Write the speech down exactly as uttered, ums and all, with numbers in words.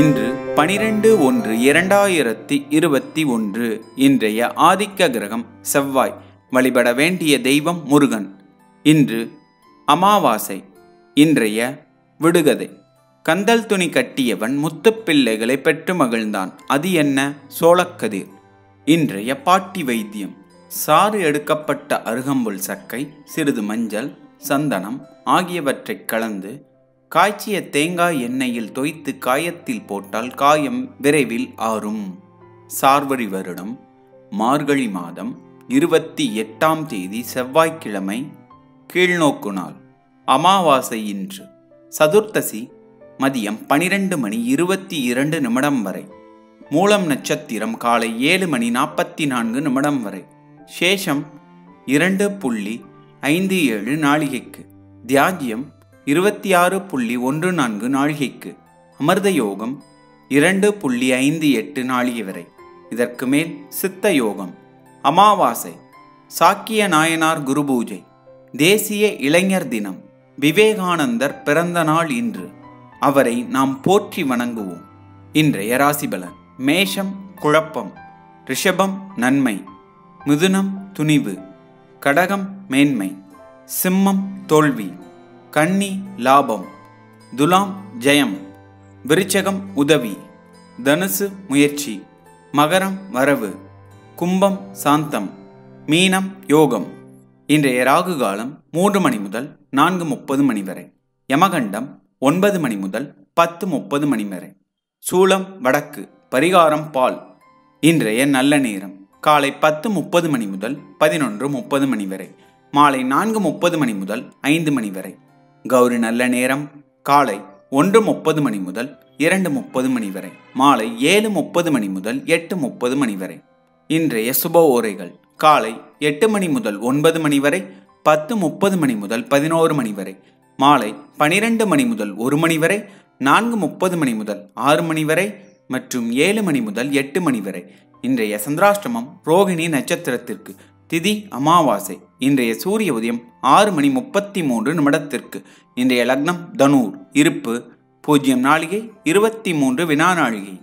இன்று பனிரெண்டு ஒன்று இரண்டாயிரத்தி இருபத்தி ஒன்று. இன்றைய ஆதிக்க கிரகம் செவ்வாய். வழிபட வேண்டிய தெய்வம் முருகன். இன்று அமாவாசை. இன்றைய விடுகதை. கந்தல் துணி கட்டியவன் முத்துப்பிள்ளைகளை பெற்று மகிழ்ந்தான். அது என்ன? சோளக்கதிர். இன்றைய பாட்டி வைத்தியம். சாறு எடுக்கப்பட்ட அருகம்புல் சக்கை, சிறிது மஞ்சள், சந்தனம் ஆகியவற்றை கலந்து காய்ச்சிய தேங்காய் எண்ணெயில் தோய்த்து காயத்தில் போட்டால் காயம் விரைவில் ஆறும். சார்வழி வருடம் மார்கழி மாதம் இருபத்தி எட்டாம் தேதி செவ்வாய்க்கிழமை. கீழ்நோக்கு நாள் அமாவாசை. இன்று சதுர்த்தசி மதியம் பனிரெண்டு மணி இருபத்தி இரண்டு நிமிடம் வரை. மூலம் நட்சத்திரம் காலை ஏழு மணி நாற்பத்தி நான்கு நிமிடம் வரை. சேஷம் இரண்டு புள்ளி ஐந்து ஏழு நாழிகைக்கு. தியாஜ்யம் இருபத்தி ஆறு புள்ளி ஒன்று நான்கு நாழிகைக்கு. அமிர்த யோகம் இரண்டு புள்ளி ஐந்து எட்டு நாழிகை வரை. இதற்கு மேல் சித்த யோகம். அமாவாசை, சாக்கிய நாயனார் குரு பூஜை, தேசிய இளைஞர் தினம், விவேகானந்தர் பிறந்த நாள். இன்று அவரை நாம் போற்றி வணங்குவோம். இன்றைய ராசிபலன். மேஷம் குழப்பம், ரிஷபம் நன்மை, மிதுனம் துணிவு, கடகம் மேன்மை, சிம்மம் தோல்வி, கன்னி லாபம், துலாம் ஜெயம், விருச்சகம் உதவி, தனுசு முயற்சி, மகரம் வரவு, கும்பம் சாந்தம், மீனம் யோகம். இன்றைய ராகு காலம் மூன்று மணி முதல் நான்கு முப்பது மணி வரை. யமகண்டம் ஒன்பது மணி முதல் பத்து முப்பது மணி வரை. சூலம் வடக்கு, பரிகாரம் பால். இன்றைய நல்ல நேரம் காலை பத்து முப்பது மணி முதல் பதினொன்று முப்பது மணி வரை. மாலை நான்கு முப்பது மணி முதல் ஐந்து மணி வரை. கௌரி நல்ல நேரம் காலை ஒன்று முப்பது மணி முதல் இரண்டு முப்பது மணி வரை. மாலை ஏழு முப்பது மணி முதல் எட்டு முப்பது மணி வரை. இன்றைய சுப ஓரைகள் காலை எட்டு மணி முதல் ஒன்பது மணி வரை. பத்து முப்பது மணி முதல் பதினோரு மணி வரை. மாலை பனிரெண்டு மணி முதல் ஒரு மணி வரை. நான்கு முப்பது மணி முதல் ஆறு மணி வரை மற்றும் ஏழு மணி முதல் எட்டு மணி வரை. இன்றைய சந்திராஷ்டமம் ரோகிணி நட்சத்திரத்திற்கு. திதி அமாவாசை. இன்றைய சூரிய உதயம் ஆறு மணி முப்பத்தி மூன்று நிமிடத்திற்கு. இன்றைய லக்னம் தனூர். இருப்பு பூஜ்ஜியம் நாழிகை இருபத்தி மூன்று வினா நாழிகை.